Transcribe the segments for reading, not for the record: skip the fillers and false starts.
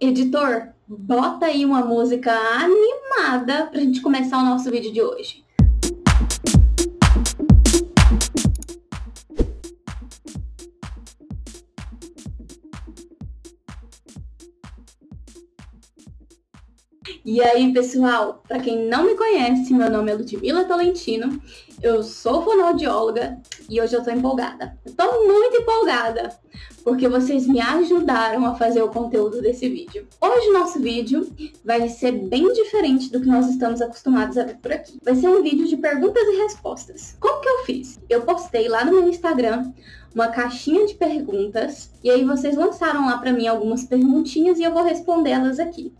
Editor, bota aí uma música animada pra gente começar o nosso vídeo de hoje. E aí, pessoal, para quem não me conhece, meu nome é Ludmila Tolentino, eu sou fonoaudióloga e hoje eu tô empolgada. Eu tô muito empolgada, porque vocês me ajudaram a fazer o conteúdo desse vídeo. Hoje o nosso vídeo vai ser bem diferente do que nós estamos acostumados a ver por aqui. Vai ser um vídeo de perguntas e respostas. Como que eu fiz? Eu postei lá no meu Instagram uma caixinha de perguntas e aí vocês lançaram lá para mim algumas perguntinhas e eu vou respondê-las aqui.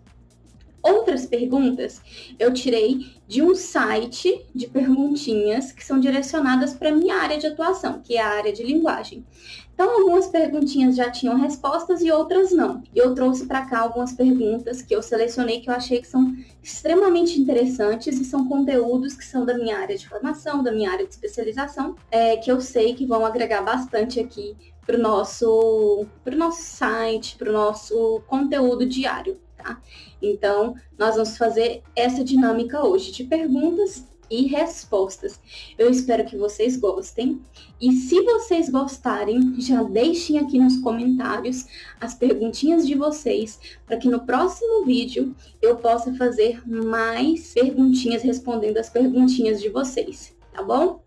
Outras perguntas eu tirei de um site de perguntinhas que são direcionadas para minha área de atuação, que é a área de linguagem. Então, algumas perguntinhas já tinham respostas e outras não. E eu trouxe para cá algumas perguntas que eu selecionei que eu achei que são extremamente interessantes e são conteúdos que são da minha área de formação, da minha área de especialização, que eu sei que vão agregar bastante aqui pro nosso site, pro nosso conteúdo diário. Tá? Então, nós vamos fazer essa dinâmica hoje de perguntas e respostas. Eu espero que vocês gostem. E se vocês gostarem, já deixem aqui nos comentários as perguntinhas de vocês, para que no próximo vídeo eu possa fazer mais perguntinhas respondendo as perguntinhas de vocês, tá bom?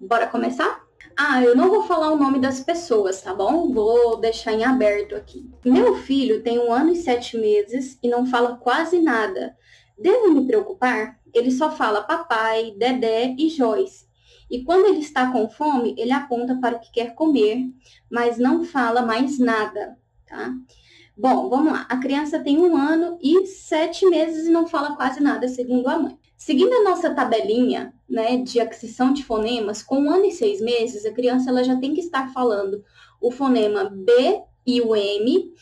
Bora começar? Ah, eu não vou falar o nome das pessoas, tá bom? Vou deixar em aberto aqui. Meu filho tem 1 ano e 7 meses e não fala quase nada. Devo me preocupar? Ele só fala papai, Dedé e Joyce. E quando ele está com fome, ele aponta para o que quer comer, mas não fala mais nada, tá? Bom, vamos lá. A criança tem 1 ano e 7 meses e não fala quase nada, segundo a mãe. Seguindo a nossa tabelinha, né, de aquisição de fonemas, com 1 ano e 6 meses, a criança ela já tem que estar falando o fonema B e o M,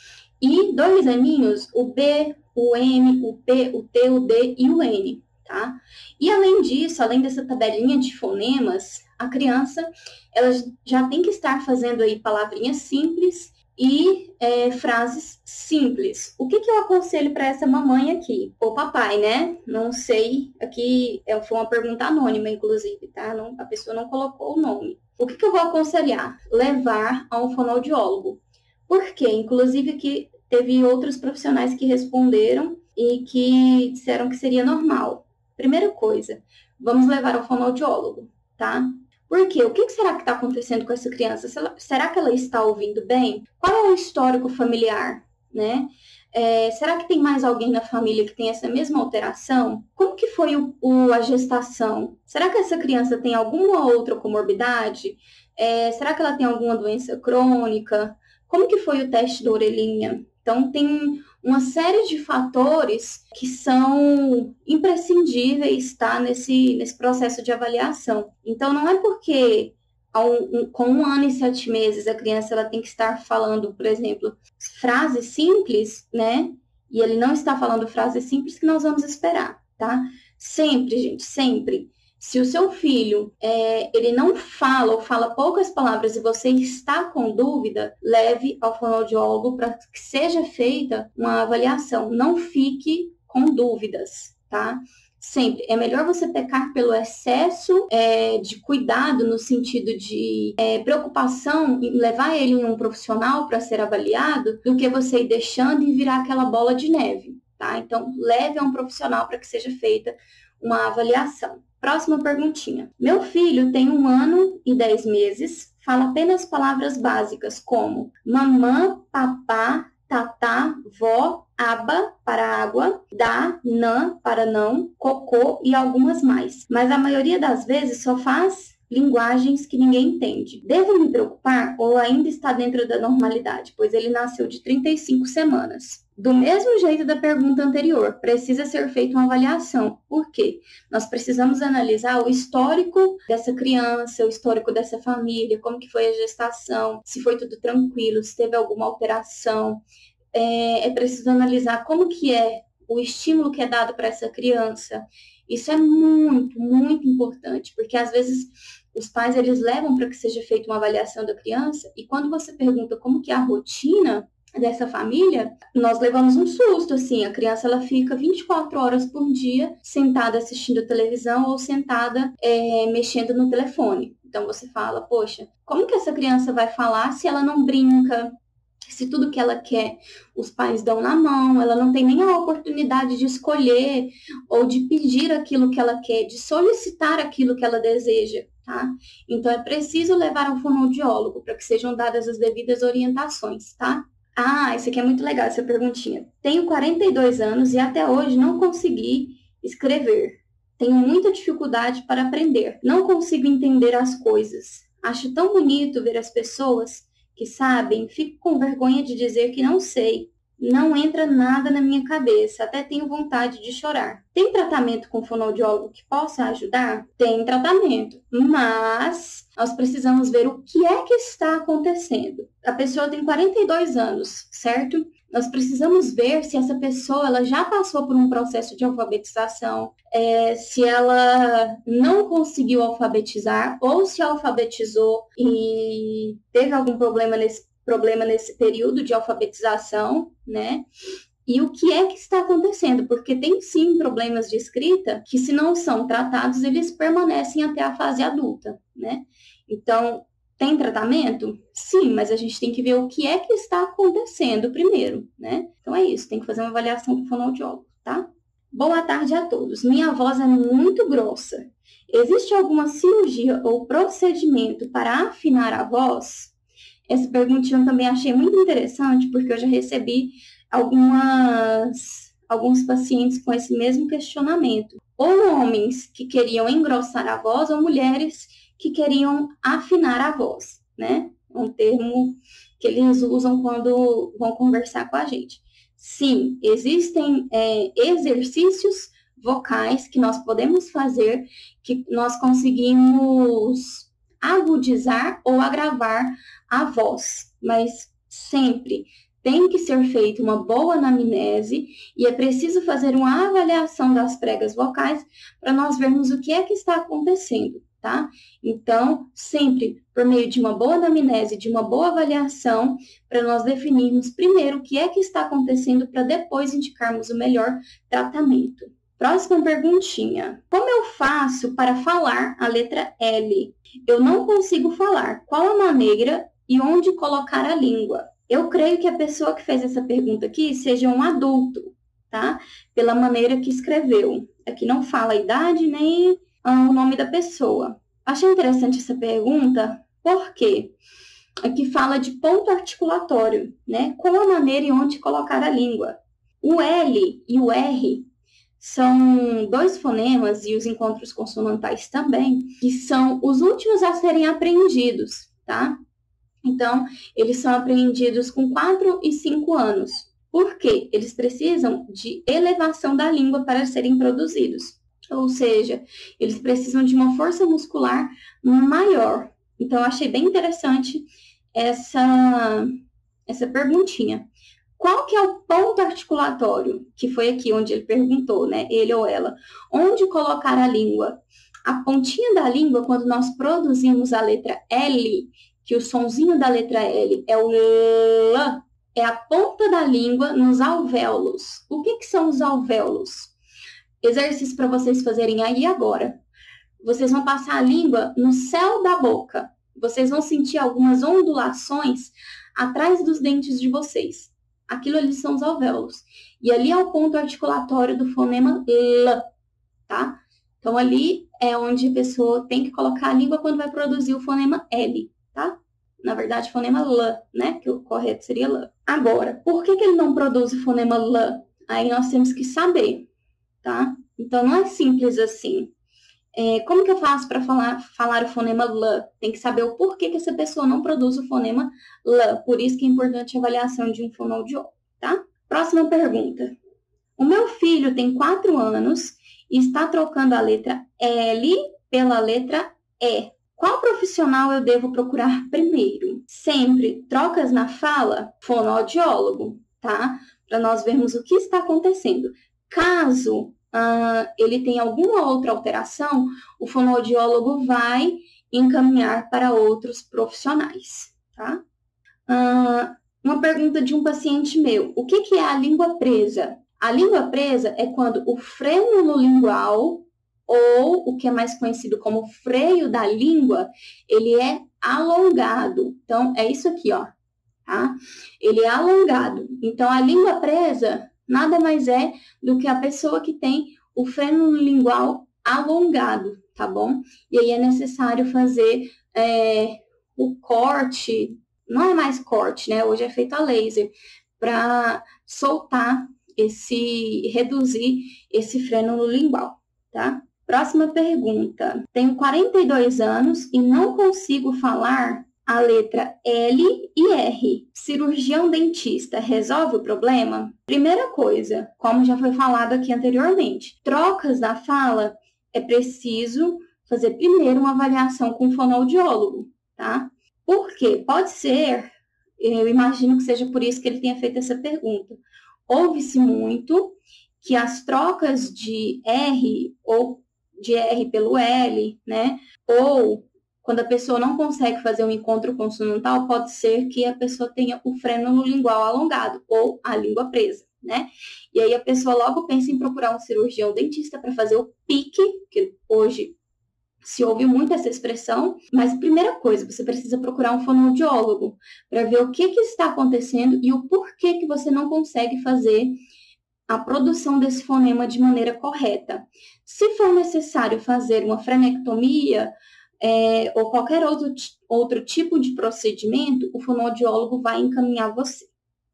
e 2 aninhos, o B, o M, o P, o T, o D e o N, tá? E além disso, além dessa tabelinha de fonemas, a criança ela já tem que estar fazendo aí palavrinhas simples e frases simples. O que eu aconselho para essa mamãe aqui? Ou papai, né? Não sei, aqui foi uma pergunta anônima, inclusive, tá? Não, a pessoa não colocou o nome. O que eu vou aconselhar? Levar a um fonoaudiólogo. Por quê? Inclusive, que teve outros profissionais que responderam e que disseram que seria normal. Primeira coisa, vamos levar ao fonoaudiólogo, tá? Por quê? O que será que está acontecendo com essa criança? Será que ela está ouvindo bem? Qual é o histórico familiar, né? Será que tem mais alguém na família que tem essa mesma alteração? Como que foi a gestação? Será que essa criança tem alguma outra comorbidade? Será que ela tem alguma doença crônica? Como que foi o teste da orelhinha? Então, tem uma série de fatores que são imprescindíveis, tá, nesse processo de avaliação. Então, não é porque com 1 ano e 7 meses a criança ela tem que estar falando, por exemplo, frases simples, né? E ele não está falando frases simples que nós vamos esperar, tá? Sempre, gente, sempre. Se o seu filho, ele não fala ou fala poucas palavras e você está com dúvida, leve ao fonoaudiólogo para que seja feita uma avaliação. Não fique com dúvidas, tá? Sempre. É melhor você pecar pelo excesso de cuidado no sentido de preocupação em levar ele em um profissional para ser avaliado do que você ir deixando e virar aquela bola de neve, tá? Então, leve a um profissional para que seja feita uma avaliação. Próxima perguntinha. Meu filho tem 1 ano e 10 meses, fala apenas palavras básicas como mamã, papá, tatá, vó, aba para água, dá, nã para não, cocô e algumas mais. Mas a maioria das vezes só faz linguagens que ninguém entende. Devo me preocupar ou ainda está dentro da normalidade, pois ele nasceu de 35 semanas? Do mesmo jeito da pergunta anterior, precisa ser feita uma avaliação. Por quê? Nós precisamos analisar o histórico dessa criança, o histórico dessa família, como que foi a gestação, se foi tudo tranquilo, se teve alguma alteração. É preciso analisar como que é o estímulo que é dado para essa criança. Isso é muito, muito importante, porque às vezes os pais eles levam para que seja feita uma avaliação da criança e quando você pergunta como que é a rotina, dessa família, nós levamos um susto, assim, a criança ela fica 24 horas por dia sentada assistindo televisão ou sentada mexendo no telefone. Então você fala, poxa, como que essa criança vai falar se ela não brinca, se tudo que ela quer os pais dão na mão, ela não tem nem a oportunidade de escolher ou de pedir aquilo que ela quer, de solicitar aquilo que ela deseja, tá? Então é preciso levar um fonoaudiólogo para que sejam dadas as devidas orientações, tá? Ah, isso aqui é muito legal, essa perguntinha. Tenho 42 anos e até hoje não consegui escrever. Tenho muita dificuldade para aprender. Não consigo entender as coisas. Acho tão bonito ver as pessoas que sabem. Fico com vergonha de dizer que não sei. Não entra nada na minha cabeça. Até tenho vontade de chorar. Tem tratamento com fonoaudiólogo que possa ajudar? Tem tratamento. Mas nós precisamos ver o que é que está acontecendo. A pessoa tem 42 anos, certo? Nós precisamos ver se essa pessoa ela já passou por um processo de alfabetização, se ela não conseguiu alfabetizar ou se alfabetizou e teve algum problema nesse período de alfabetização, né? E o que é que está acontecendo? Porque tem sim problemas de escrita que, se não são tratados, eles permanecem até a fase adulta, né? Então, tem tratamento? Sim, mas a gente tem que ver o que é que está acontecendo primeiro, né? Então é isso, tem que fazer uma avaliação com o fonoaudiólogo, tá? Boa tarde a todos. Minha voz é muito grossa. Existe alguma cirurgia ou procedimento para afinar a voz? Essa perguntinha eu também achei muito interessante, porque eu já recebi alguns pacientes com esse mesmo questionamento. Ou homens que queriam engrossar a voz, ou mulheres que queriam afinar a voz, né? Um termo que eles usam quando vão conversar com a gente. Sim, existem exercícios vocais que nós podemos fazer, que nós conseguimos agudizar ou agravar a voz, mas sempre tem que ser feita uma boa anamnese e é preciso fazer uma avaliação das pregas vocais para nós vermos o que é que está acontecendo. Tá? Então, sempre por meio de uma boa anamnese, de uma boa avaliação, para nós definirmos primeiro o que é que está acontecendo para depois indicarmos o melhor tratamento. Próxima perguntinha. Como eu faço para falar a letra L? Eu não consigo falar. Qual a maneira e onde colocar a língua? Eu creio que a pessoa que fez essa pergunta aqui seja um adulto, tá? Pela maneira que escreveu. Aqui não fala a idade nem o nome da pessoa. Achei interessante essa pergunta, porque aqui fala de ponto articulatório, né? Qual a maneira e onde colocar a língua? O L e o R são dois fonemas, e os encontros consonantais também, que são os últimos a serem aprendidos, tá? Então, eles são aprendidos com 4 e 5 anos. Por quê? Eles precisam de elevação da língua para serem produzidos. Ou seja, eles precisam de uma força muscular maior. Então, eu achei bem interessante essa perguntinha. Qual que é o ponto articulatório? Que foi aqui onde ele perguntou, né? Ele ou ela. Onde colocar a língua? A pontinha da língua, quando nós produzimos a letra L, que o sonzinho da letra L é o L, é a ponta da língua nos alvéolos. O que são os alvéolos? Exercício para vocês fazerem aí agora. Vocês vão passar a língua no céu da boca. Vocês vão sentir algumas ondulações atrás dos dentes de vocês. Aquilo ali são os alvéolos. E ali é o ponto articulatório do fonema L, tá? Então, ali é onde a pessoa tem que colocar a língua quando vai produzir o fonema L, tá? Na verdade, fonema L, né? Que o correto seria L. Agora, por que ele não produz o fonema L? Aí nós temos que saber. Tá? Então, não é simples assim. Como que eu faço para falar o fonema L? Tem que saber o porquê que essa pessoa não produz o fonema L. Por isso que é importante a avaliação de um fonoaudiólogo, tá? Próxima pergunta. O meu filho tem 4 anos e está trocando a letra L pela letra E. Qual profissional eu devo procurar primeiro? Sempre trocas na fala, fonoaudiólogo, tá? Para nós vermos o que está acontecendo. Caso ele tenha alguma outra alteração, o fonoaudiólogo vai encaminhar para outros profissionais, tá? Uma pergunta de um paciente meu. O que é a língua presa? A língua presa é quando o frênulo lingual, ou o que é mais conhecido como freio da língua, ele é alongado. Então, é isso aqui, ó. Tá? Ele é alongado. Então, a língua presa nada mais é do que a pessoa que tem o frênulo lingual alongado, tá bom? E aí é necessário fazer o corte, não é mais corte, né? Hoje é feito a laser, para soltar reduzir esse frênulo lingual, tá? Próxima pergunta. Tenho 42 anos e não consigo falar a letra L e R. Cirurgião dentista resolve o problema? Primeira coisa, como já foi falado aqui anteriormente, trocas da fala é preciso fazer primeiro uma avaliação com o fonoaudiólogo, tá? Porque pode ser, eu imagino que seja por isso que ele tenha feito essa pergunta, ouve-se muito que as trocas de R ou de R pelo L, né? Ou quando a pessoa não consegue fazer um encontro consonantal, pode ser que a pessoa tenha o frênulo lingual alongado ou a língua presa, né? E aí a pessoa logo pensa em procurar um cirurgião dentista para fazer o pique, que hoje se ouve muito essa expressão. Mas a primeira coisa, você precisa procurar um fonoaudiólogo para ver o que está acontecendo e o porquê que você não consegue fazer a produção desse fonema de maneira correta. Se for necessário fazer uma frenectomia, ou qualquer outro tipo de procedimento, o fonoaudiólogo vai encaminhar você.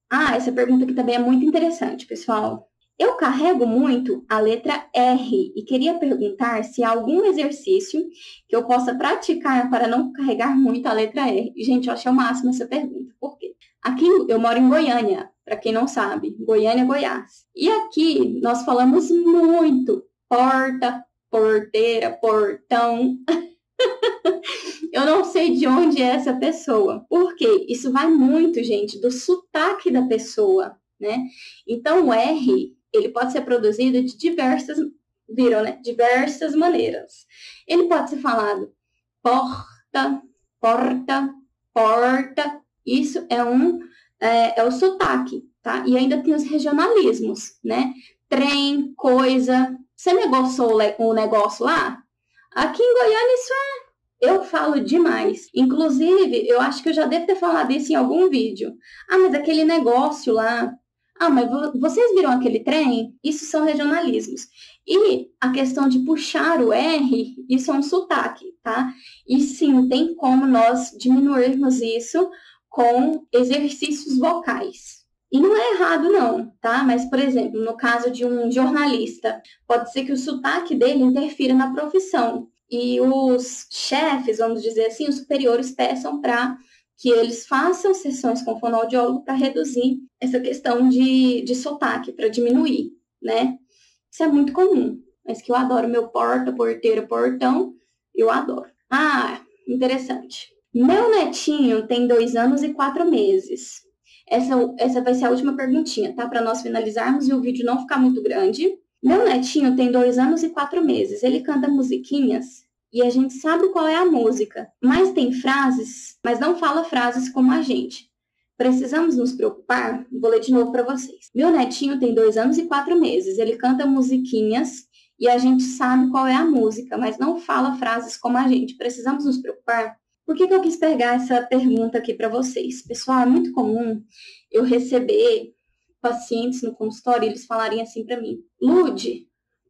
Ah, essa pergunta aqui também é muito interessante, pessoal. Eu carrego muito a letra R e queria perguntar se há algum exercício que eu possa praticar para não carregar muito a letra R. Gente, eu achei o máximo essa pergunta. Por quê? Aqui eu moro em Goiânia, para quem não sabe. Goiânia, Goiás. E aqui nós falamos muito porta, porteira, portão... Eu não sei de onde é essa pessoa. Por quê? Isso vai muito, gente, do sotaque da pessoa, né? Então, o R, ele pode ser produzido de diversas... Viram, né? Diversas maneiras. Ele pode ser falado porta, porta, porta. Isso é o sotaque, tá? E ainda tem os regionalismos, né? Trem, coisa... Você negociou o negócio lá? Aqui em Goiânia, isso eu falo demais. Inclusive, eu acho que eu já devo ter falado isso em algum vídeo. Ah, mas aquele negócio lá. Ah, mas vocês viram aquele trem? Isso são regionalismos. E a questão de puxar o R, isso é um sotaque, tá? E sim, tem como nós diminuirmos isso com exercícios vocais. E não é errado não, tá? Mas, por exemplo, no caso de um jornalista, pode ser que o sotaque dele interfira na profissão. E os chefes, vamos dizer assim, os superiores peçam para que eles façam sessões com o fonoaudiólogo para reduzir essa questão de sotaque, para diminuir, né? Isso é muito comum, mas que eu adoro. Meu porta, porteira, portão, eu adoro. Ah, interessante. Meu netinho tem 2 anos e 4 meses. Essa vai ser a última perguntinha, tá? Para nós finalizarmos e o vídeo não ficar muito grande. Meu netinho tem 2 anos e 4 meses. Ele canta musiquinhas e a gente sabe qual é a música. Mas tem frases, mas não fala frases como a gente. Precisamos nos preocupar? Vou ler de novo para vocês. Meu netinho tem 2 anos e 4 meses. Ele canta musiquinhas e a gente sabe qual é a música, mas não fala frases como a gente. Precisamos nos preocupar? Por que eu quis pegar essa pergunta aqui para vocês? Pessoal, é muito comum eu receber pacientes no consultório e eles falarem assim para mim: Lud,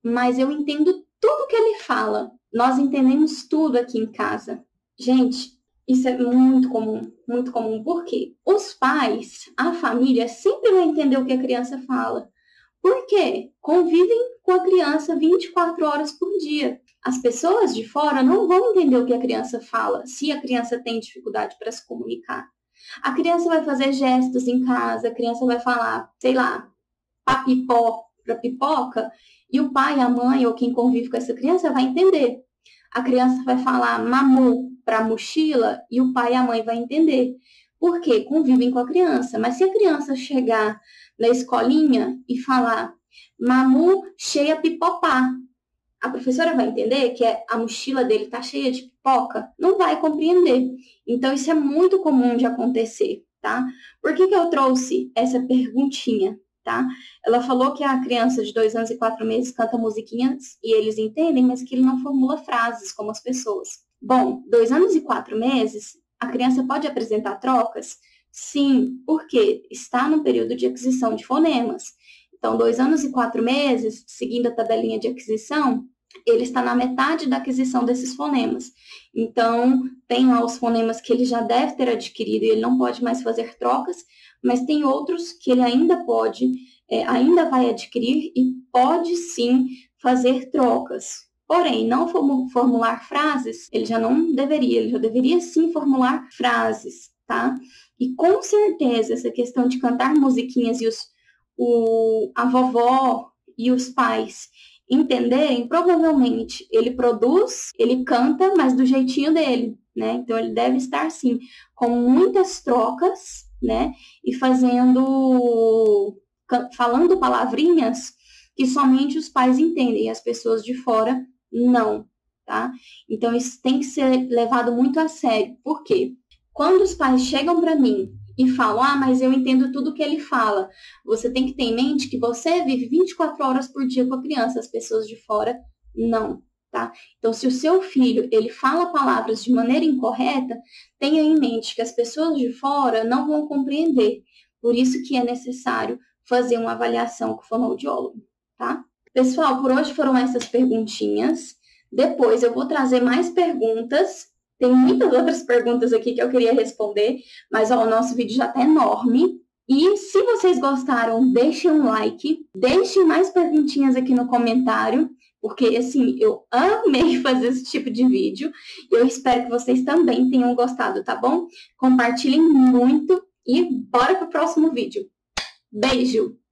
mas eu entendo tudo que ele fala. Nós entendemos tudo aqui em casa. Gente, isso é muito comum, muito comum. Por quê? Os pais, a família, sempre vai entender o que a criança fala. Por quê? Convivem com a criança 24 horas por dia. As pessoas de fora não vão entender o que a criança fala, se a criança tem dificuldade para se comunicar. A criança vai fazer gestos em casa, a criança vai falar, sei lá, papipó para pipoca, e o pai, a mãe ou quem convive com essa criança vai entender. A criança vai falar mamu para mochila e o pai e a mãe vai entender. Por quê? Convivem com a criança. Mas se a criança chegar na escolinha e falar mamu cheia pipopá, a professora vai entender que a mochila dele está cheia de pipoca? Não vai compreender. Então, isso é muito comum de acontecer, tá? Por que que eu trouxe essa perguntinha, tá? Ela falou que a criança de 2 anos e 4 meses canta musiquinhas e eles entendem, mas que ele não formula frases como as pessoas. Bom, 2 anos e 4 meses, a criança pode apresentar trocas? Sim, porque está no período de aquisição de fonemas. Então, 2 anos e 4 meses, seguindo a tabelinha de aquisição, ele está na metade da aquisição desses fonemas. Então, tem lá os fonemas que ele já deve ter adquirido e ele não pode mais fazer trocas, mas tem outros que ele ainda pode, ainda vai adquirir e pode sim fazer trocas. Porém, não formular frases, ele já não deveria, ele já deveria sim formular frases, tá? E com certeza essa questão de cantar musiquinhas e a vovó e os pais entenderem, provavelmente ele produz, ele canta, mas do jeitinho dele, né? Então, ele deve estar, sim, com muitas trocas, né? E falando palavrinhas que somente os pais entendem e as pessoas de fora não, tá? Então, isso tem que ser levado muito a sério. Por quê? Quando os pais chegam para mim e falam, ah, mas eu entendo tudo que ele fala. Você tem que ter em mente que você vive 24 horas por dia com a criança, as pessoas de fora não, tá? Então, se o seu filho, ele fala palavras de maneira incorreta, tenha em mente que as pessoas de fora não vão compreender. Por isso que é necessário fazer uma avaliação com o fonoaudiólogo, tá? Pessoal, por hoje foram essas perguntinhas. Depois eu vou trazer mais perguntas. Tem muitas outras perguntas aqui que eu queria responder, mas ó, o nosso vídeo já tá enorme. E se vocês gostaram, deixem um like, deixem mais perguntinhas aqui no comentário, porque assim, eu amei fazer esse tipo de vídeo. E eu espero que vocês também tenham gostado, tá bom? Compartilhem muito e bora pro próximo vídeo. Beijo!